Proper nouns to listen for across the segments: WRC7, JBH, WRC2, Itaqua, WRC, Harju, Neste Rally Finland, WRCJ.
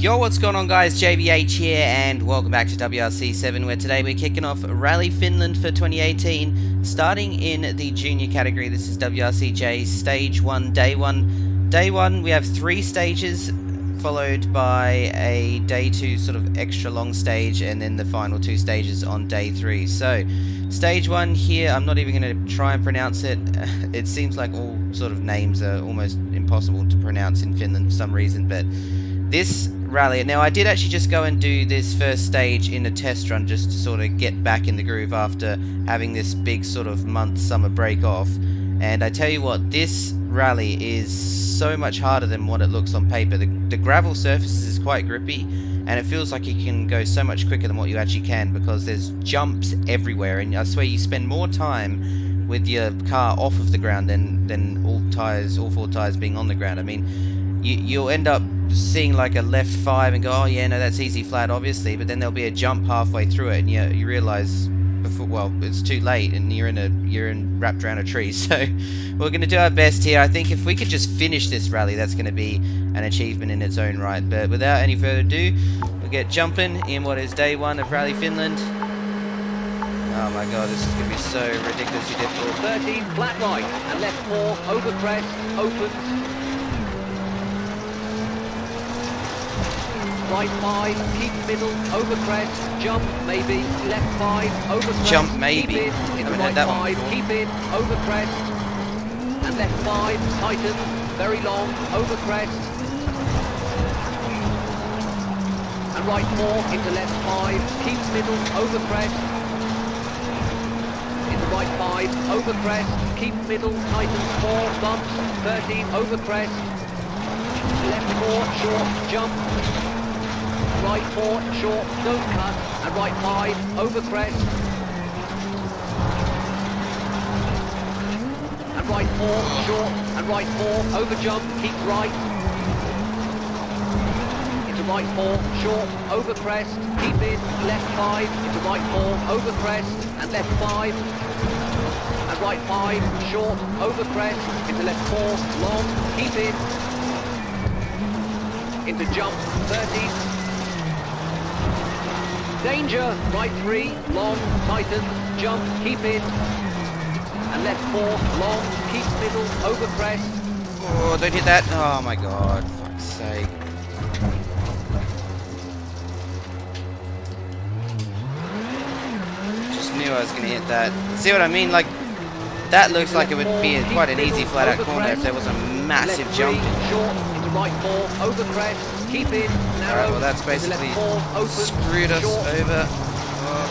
Yo, what's going on guys, JBH here and welcome back to WRC7, where today we're kicking off Rally Finland for 2018, starting in the junior category. This is WRCJ stage 1, day 1. Day 1, we have 3 stages, followed by a day 2 sort of extra long stage, and then the final 2 stages on day 3. So, stage 1 here, I'm not even going to try and pronounce it. It seems like all sort of names are almost impossible to pronounce in Finland for some reason, but this rally. Now, I did actually just go and do this first stage in a test run just to sort of get back in the groove after having this big sort of month summer break off. And I tell you what, this rally is so much harder than what it looks on paper. The gravel surfaces is quite grippy, and it feels like you can go so much quicker than what you actually can, because there's jumps everywhere, and I swear you spend more time with your car off of the ground than all four tyres being on the ground. I mean, you'll end up seeing like a left 5 and go, oh yeah, no, that's easy flat, obviously, but then there'll be a jump halfway through it, and you realise before, well, it's too late, and you're wrapped around a tree. So we're going to do our best here. I think if we could just finish this rally, that's going to be an achievement in its own right. But without any further ado, we'll get jumping in what is day 1 of Rally Finland. Oh my god, this is going to be so ridiculously difficult. 13, flat right, and left 4, over crest, opens. Right 5, keep middle, over crest, jump, maybe. Left 5, over crest, jump, maybe. Keep in right 5, keep in, over crest. And left 5, tighten, very long, over crest. And right 4, into left 5, keep middle, over crest. Right 5, over crest, keep middle, tighten 4, bumps, 13, over crest, left 4, short, jump, right 4, short, don't cut, and right 5, over crest, and right 4, short, and right 4, over jump, keep right, into right 4, short, over crest, keep in, left 5, into right 4, over crest, and left 5, and right 5, short, over crest, into left 4, long, keep in, into jump, 30, danger, right 3, long, tighten, jump, keep in, and left 4, long, keep middle, over crest. Oh, don't hit that, oh my god, fuck's sake. Just knew I was going to hit that. See what I mean, like, that looks like it would be quite an easy flat-out corner if there was a massive jump in there. Alright, well that's basically screwed us over. Oh,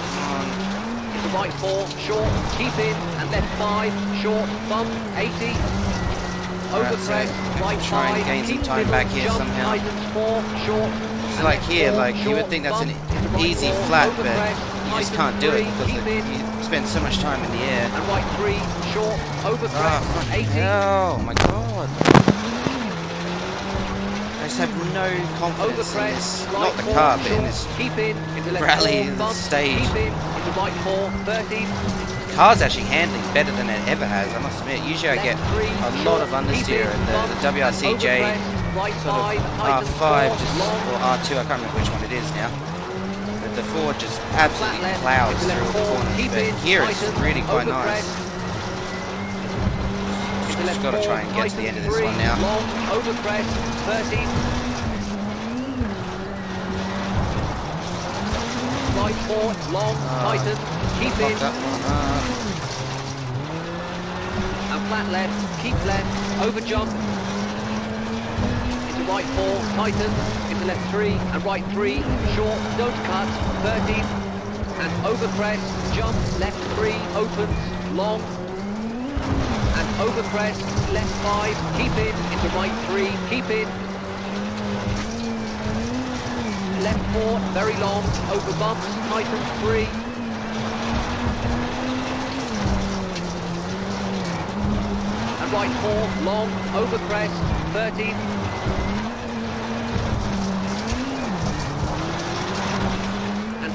right 4, short, keep in, and left 5, short, bump, 80. Alright, so we can try and gain some time back here somehow. So like here, like, you would think that's an easy flat, but you just can't do it because you spend so much time in the air. And right 3, short, over crest, 80. Oh my god. I just have no confidence in this. Not the car, but in this rally stage. The car's actually handling better than it ever has, I must admit. Usually I get a lot of understeer in the WRCJ sort of R5 just, or R2, I can't remember which one it is now. The Ford just absolutely plows through all the corners, but here it's really quite nice. Just got to try and get to the end of this one now. Right 4, long, tighten, keep in. And flat left, keep left, over jump. Into right 4, tighten. Left 3 and right 3, short, don't cut, 30, and over crest, jump, left 3, opens, long, and over crest, left 5, keep in, into right 3, keep in, left 4, very long, over bumps, tighten 3, and right 4, long, over crest, 30,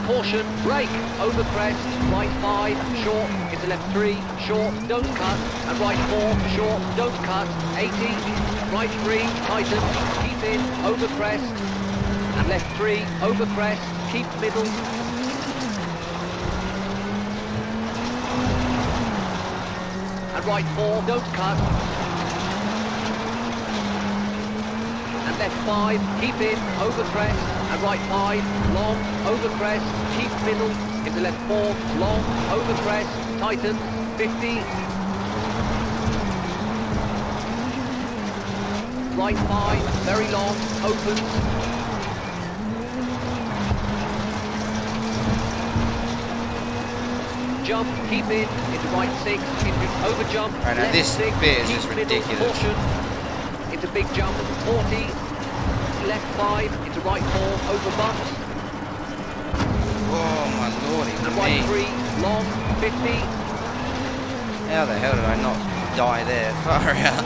caution, brake, over crest, right 5, short, into left 3, short, don't cut, and right 4, short, don't cut, 80, right 3, tighten, keep in, over crest, Left three, over crest, keep middle. And right four, don't cut. And left five, keep in, over crest. And right five, long, over crest, keep middle. Into left four, long, over crest, tighten, 50. Right five, very long, opens. Jump, keep in, into right six, into over jump, right, left this six, bit is just ridiculous. Portion, into big jump, 40, left five, into right four, over bumps. Oh my lord, it's and right three, long, 50. How the hell did I not die there? Far out.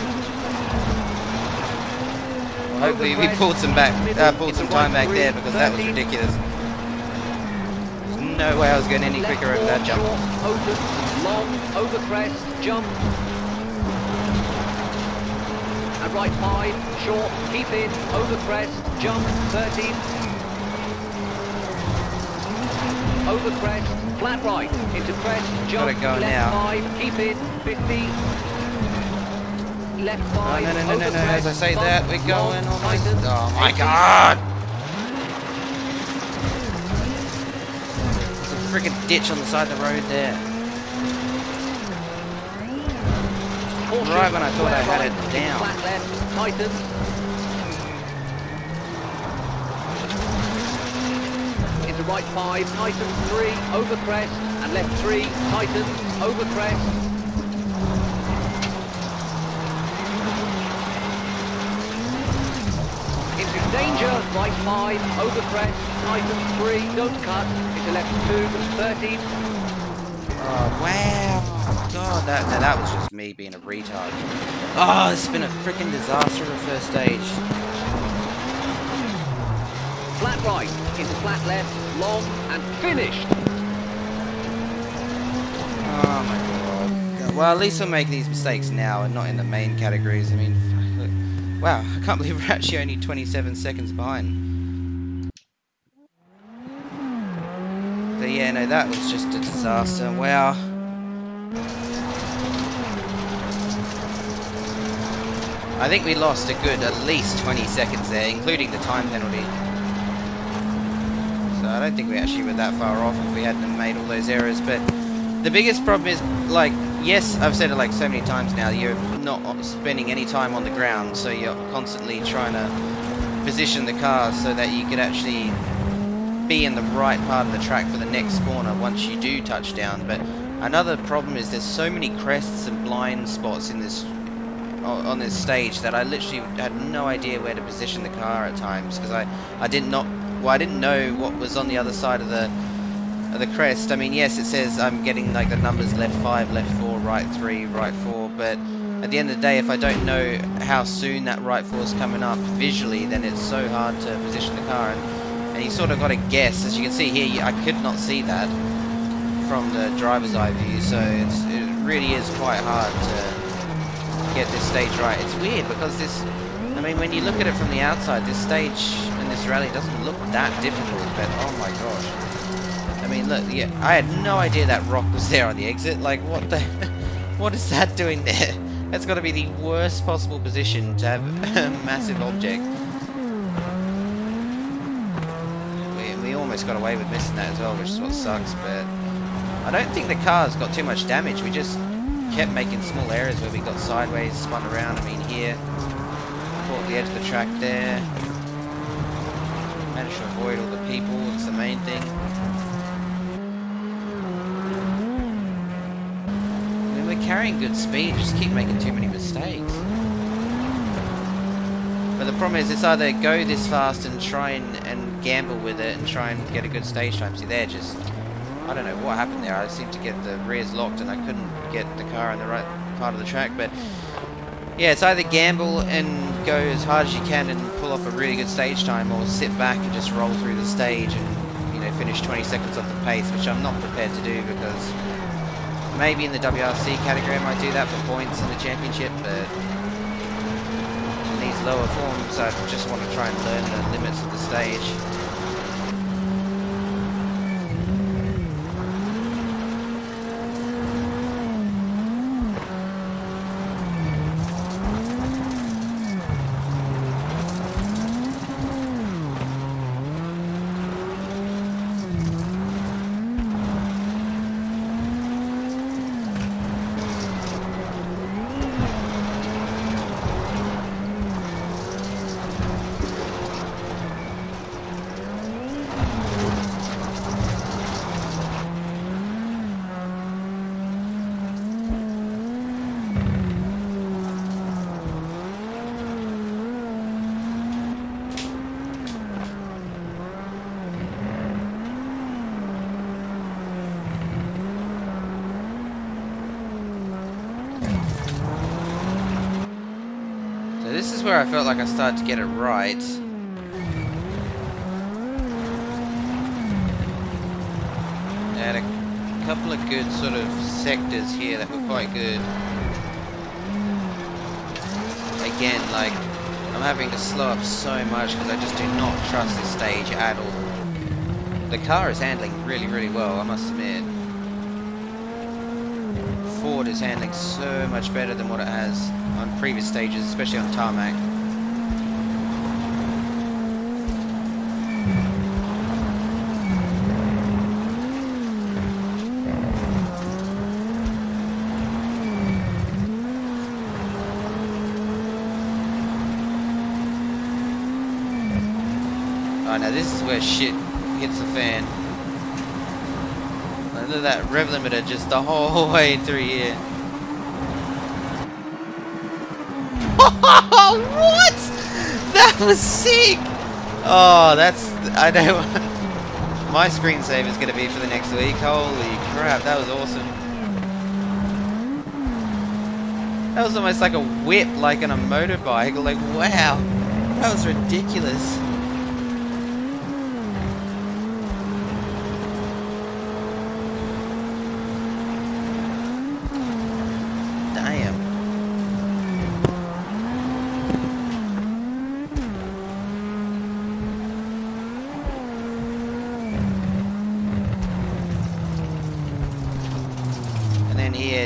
Well, hopefully we pulled some time back there, because 30. That was ridiculous. No way I was going any quicker over that jump. Opens, long, over crest, jump. And right five, short, keep in, over crest, jump, 13. Over crest, flat right, into crest, jump, left five, keep in, 50. Left five, over crest, as I say that, we're going on. Oh my god! Freaking ditch on the side of the road there. Caution, right when I thought I had it down. Flat left, tighten. Into right five, tighten three, over crest, and left three, tighten, over crest. Into danger, right five, over crest, tighten three, don't cut. Left two, 30. Oh, wow. God, that was just me being a retard. Oh, this has been a freaking disaster of the first stage. Flat right, into flat left, long, and finished. Oh, my God. Well, at least I'll make these mistakes now and not in the main categories. I mean, wow, I can't believe we're actually only 27 seconds behind. But yeah, no, that was just a disaster. Wow. I think we lost a good at least 20 seconds there, including the time penalty. So I don't think we actually were that far off if we hadn't made all those errors. But the biggest problem is, like, yes, I've said it like so many times now, you're not spending any time on the ground, so you're constantly trying to position the car so that you could actually be in the right part of the track for the next corner once you do touch down. But another problem is there's so many crests and blind spots in this on this stage that I literally had no idea where to position the car at times, because I didn't know what was on the other side of the crest. I mean, yes, it says I'm getting like the numbers left five, left four, right three, right four, but at the end of the day, if I don't know how soon that right four is coming up visually, then it's so hard to position the car. And you sort of got to guess. As you can see here, I could not see that from the driver's eye view, so it really is quite hard to get this stage right. It's weird because this, I mean, when you look at it from the outside, this stage and this rally doesn't look that difficult, but oh my gosh. I mean, look, yeah, I had no idea that rock was there on the exit. Like, what the, what is that doing there? That's got to be the worst possible position to have a massive object. Almost got away with missing that as well, which is what sucks, but I don't think the car's got too much damage. We just kept making small errors where we got sideways, spun around. I mean, here, caught the edge of the track there, managed to avoid all the people. That's the main thing. I mean, we're carrying good speed, just keep making too many mistakes. But the problem is, it's either go this fast and try and gamble with it and try and get a good stage time. See, there just, I don't know what happened there. I seemed to get the rears locked and I couldn't get the car in the right part of the track. But yeah, it's either gamble and go as hard as you can and pull off a really good stage time, or sit back and just roll through the stage and, you know, finish 20 seconds off the pace, which I'm not prepared to do, because maybe in the WRC category I might do that for points in the championship, but lower forms, I just want to try and learn the limits of the stage. This is where I felt like I started to get it right. I had a couple of good sort of sectors here that were quite good. Again, like, I'm having to slow up so much because I just do not trust this stage at all. The car is handling really, really well, I must admit. Ford is handling so much better than what it has on previous stages, especially on tarmac. Alright, now this is where shit hits the fan. Look at that rev limiter just the whole way through here. Oh, what? That was sick! Oh, that's... I don't... My screensaver's gonna be for the next week. Holy crap, that was awesome. That was almost like a whip, like on a motorbike. Like, wow. That was ridiculous.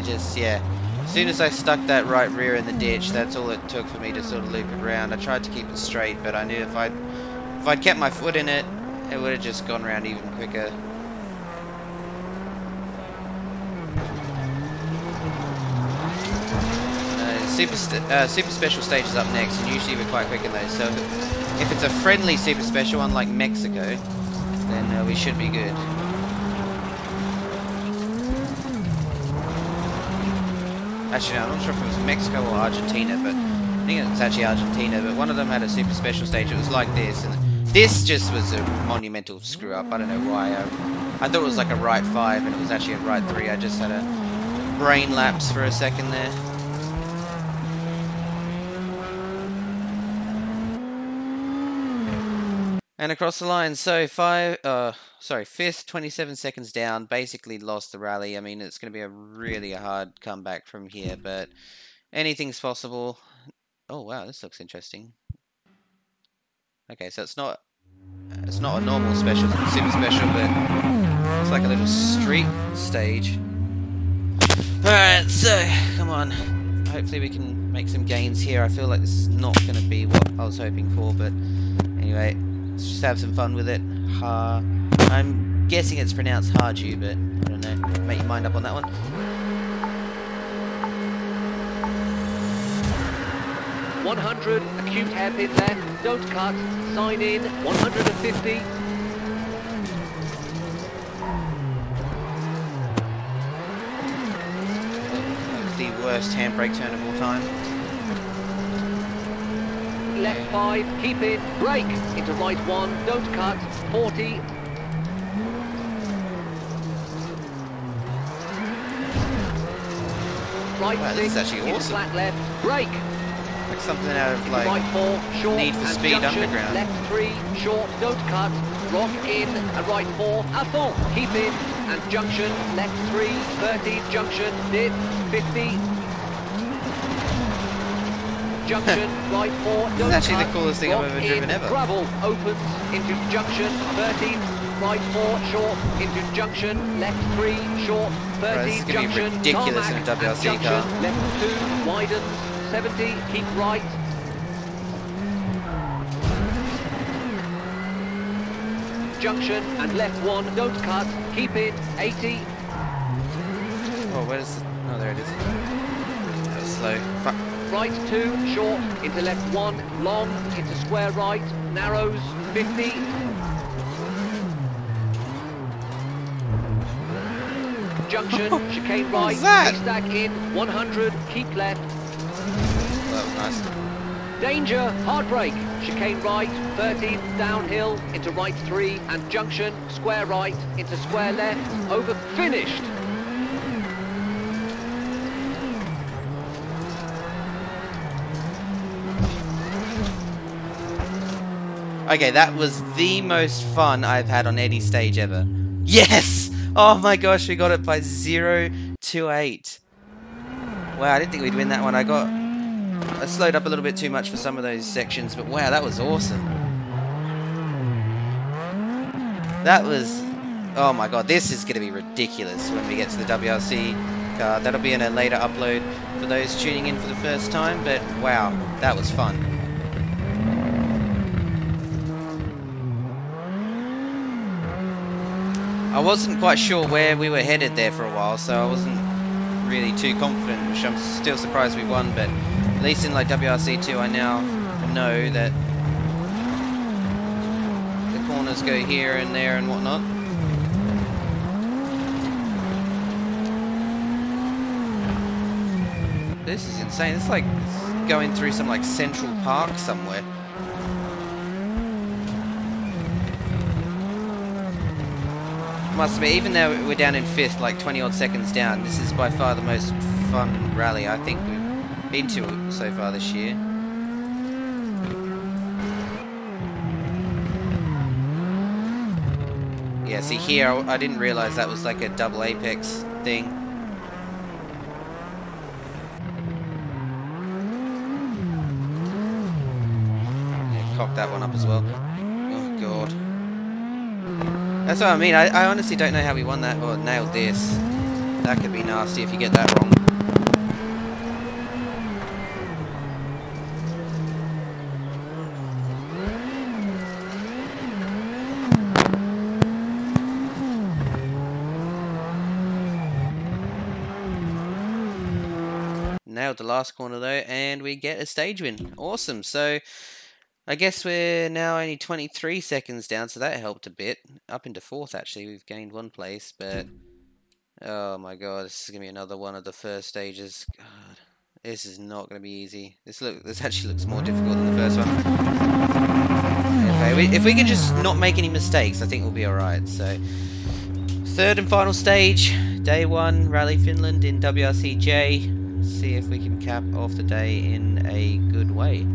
Just, yeah, as soon as I stuck that right rear in the ditch, that's all it took for me to sort of loop it around. I tried to keep it straight, but I knew if I'd kept my foot in it, it would have just gone around even quicker. Super Special stage is up next, and usually we're quite quick in those, so if it's a friendly Super Special, unlike Mexico, then we should be good. Actually, no, I'm not sure if it was Mexico or Argentina, but I think it's actually Argentina, but one of them had a Super Special stage. It was like this, and this just was a monumental screw up. I don't know why. I thought it was like a right 5, and it was actually a right 3. I just had a brain lapse for a second there. And across the line, so 5th, 27 seconds down, basically lost the rally. I mean, it's going to be a really hard comeback from here, but anything's possible. Oh, wow, this looks interesting. Okay, so it's not a normal special, it's a Super Special, but it's like a little street stage. Alright, so, come on. Hopefully we can make some gains here. I feel like this is not going to be what I was hoping for, but anyway, let's just have some fun with it. Ha. I'm guessing it's pronounced Harju, but I don't know. Make your mind up on that one. Acute hairpin left, don't cut, sign in, 150. That was the worst handbrake turn of all time. Left 5, keep it, brake, into right 1, don't cut, 40. Right, wow, this is actually awesome. Flat left, brake. Like something out of like right 4, short, Need for Speed Underground. Left 3, short, don't cut, rock in, and right 4, a full, keep in, and junction, left 3, 30, junction, dip, 50. junction, right 4, this is actually the coolest thing I've ever driven ever. Gravel opens into junction 13, right 4 short into junction, left 3 short 13 junction. This is going to be ridiculous in a WRC car. Left 2 widens 70, keep right. Junction and left 1, don't cut, keep it 80. Oh, where's the... oh, there it is. That was slow. Fuck. Right 2, short, into left 1, long, into square right, narrows, 50. Junction, chicane right, stack in, 100, keep left. Well, that was nice. Danger, hard brake, chicane right, 13, downhill, into right 3, and junction, square right, into square left, over, finished! Okay, that was the most fun I've had on any stage ever. Yes! Oh my gosh, we got it by 0.28. Wow, I didn't think we'd win that one. I slowed up a little bit too much for some of those sections, but wow, that was awesome. That was... oh my god, this is going to be ridiculous when we get to the WRC car. That'll be in a later upload for those tuning in for the first time, but wow, that was fun. I wasn't quite sure where we were headed there for a while, so I wasn't really too confident, which I'm still surprised we won, but... at least in like WRC2 I now know that the corners go here and there and whatnot. This is insane, it's like going through some like Central Park somewhere. Must be, even though we're down in 5th, like 20 odd seconds down, this is by far the most fun rally I think we've been to it so far this year. Yeah, see here, I didn't realise that was like a double apex thing. Yeah, cock that one up as well. Oh god. That's what I mean, I honestly don't know how we won that or nailed this. That could be nasty if you get that wrong. Nailed the last corner though, and we get a stage win. Awesome. So I guess we're now only 23 seconds down, so that helped a bit. Up into 4th actually, we've gained one place, but oh my god, this is gonna be another one of the first stages. God, this is not gonna be easy. This actually looks more difficult than the first one. Okay, if we can just not make any mistakes, I think we'll be alright. So 3rd and final stage, day 1, Rally Finland in WRCJ. See if we can cap off the day in a good way.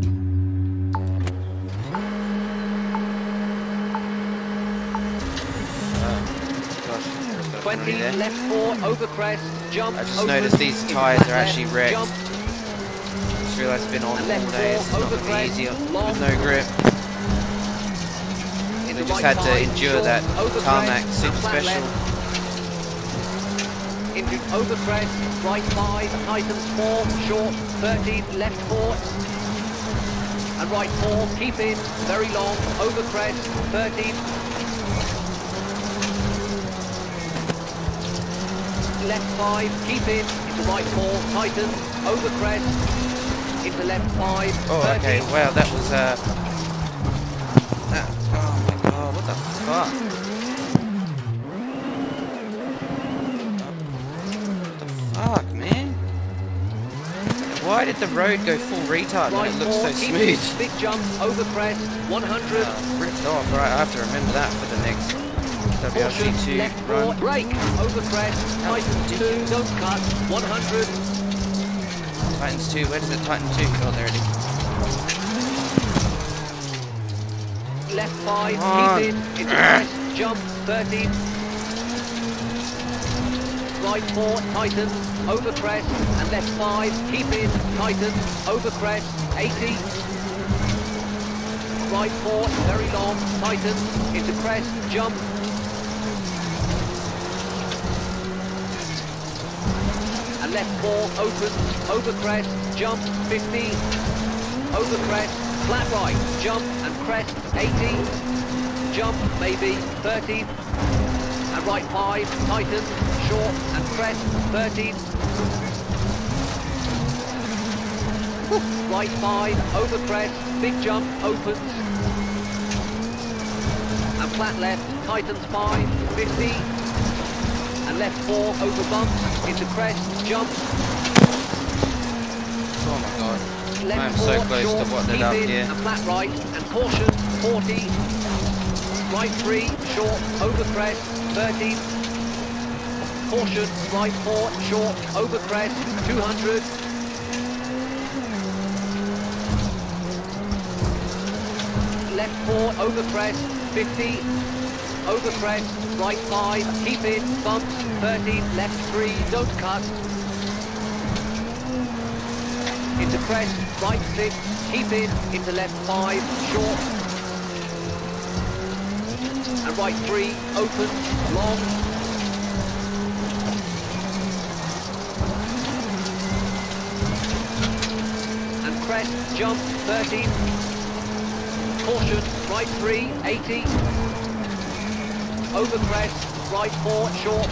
Oh, gosh. 20 left 4 over crest, jump. I just noticed these tyres are actually wrecked. Jump. I just realised it's been on all day. It's not going to be easy with no grip. We just had to endure that tarmac super special. Into overcrest, right 5, items 4, short, 13, left 4, and right 4, keep in, very long, overcrest, 13, left 5, keep in, into right 4, tightens, overcrest, into left 5, 13. Oh, okay, wow, that was, oh my god, what the fuck? Fuck, man. Why did the road go full retard when it looks so smooth? Big jump, overcrest, 100. Ripped off, right, I have to remember that for the next WRC2 run. Break, overcrest, Titans 2, don't cut, 100. Titans 2, where does the Titan 2? Oh, there it is. Left 5, keep in, into crest, jump, 13. right four, tighten, over crest, and left five, keep in, tighten, over crest, 80. Right four, very long, tighten, into crest, jump. And left four, open, over crest, jump, 50. Over crest, flat right, jump, and crest, 80. Jump, maybe, 30. And right five, tighten, short, and crest, 30. Right five, over crest, big jump, opens. And flat left, tightens five, 50. And left four, over bump, into crest, jump. Oh my god. Left I'm four, so close short, to what they're down here. And flat right, and caution, 40. Right three, short, over crest, 30. Caution, right four, short, over crest, 200. Left four, over crest, 50. Over crest, right five, keep it, bumps, 30, left three, don't cut. Into crest, right six, keep it, into left five, short. And right three, open, long. And crest, jump, 30. Caution, right three, 80. Over crest, right four, short.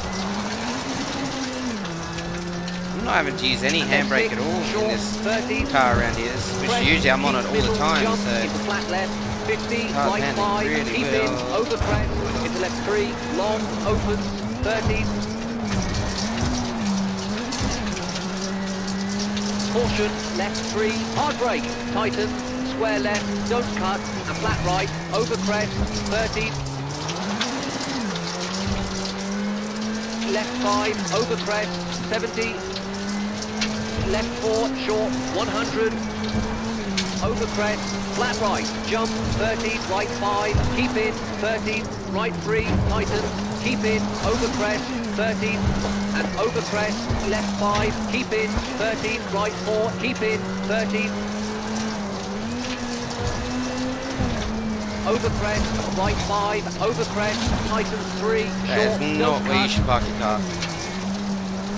I'm not having to use any handbrake at all short, in this 30. Car around here. Which usually I'm on it all middle, the time. Jump, so. Into flat left. 50, right five, really keep in, over crest, into left three, long, open, 30. Caution, left three, hard brake, tighten, square left, don't cut, and flat right, over crest, 30. Left five, over crest, 70. Left four, short, 100. Over crest, flat right, jump, 30, right 5, keep in, 30, right 3, tighten, keep in, over crest, 30, and over crest, left 5, keep in, 30, right 4, keep in, 30. Over crest, right 5, over crest, tighten 3, short, no cut.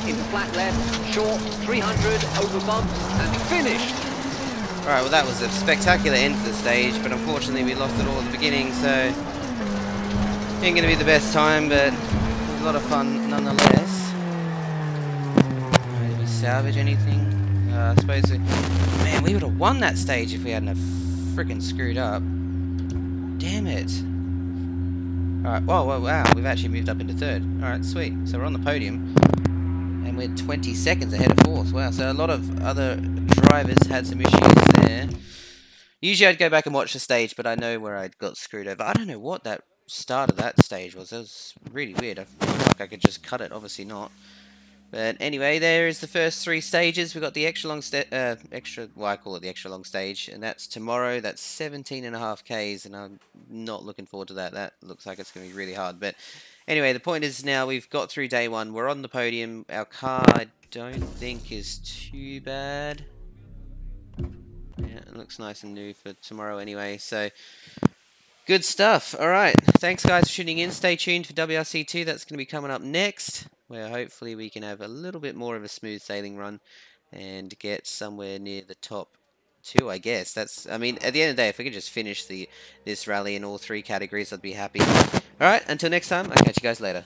In flat left, short, 300, over bumps, and finished. Alright, well that was a spectacular end to the stage, but unfortunately we lost it all at the beginning, so ain't gonna be the best time, but a lot of fun nonetheless. Did we salvage anything? I suppose we... Man, we would have won that stage if we hadn't have frickin' screwed up. Damn it. Alright, whoa, wow, we've actually moved up into third. Alright, sweet. So we're on the podium, and we're 20 seconds ahead of fourth. Wow, so a lot of other... drivers had some issues there. Usually I'd go back and watch the stage, but I know where I got screwed over. I don't know what that start of that stage was. That was really weird. I feel like I could just cut it. Obviously not. But anyway, there is the first three stages. We've got the extra long well, I call it the extra long stage, and that's tomorrow. That's 17.5 Ks, and I'm not looking forward to that. That looks like it's going to be really hard. But anyway, the point is now we've got through day one. We're on the podium. Our car, I don't think, is too bad. Yeah, it looks nice and new for tomorrow anyway, so good stuff. Alright, thanks guys for tuning in. Stay tuned for WRC2, that's going to be coming up next, where hopefully we can have a little bit more of a smooth sailing run and get somewhere near the top two, I guess. That's, I mean, at the end of the day, if we could just finish this rally in all three categories, I'd be happy. Alright, until next time, I'll catch you guys later.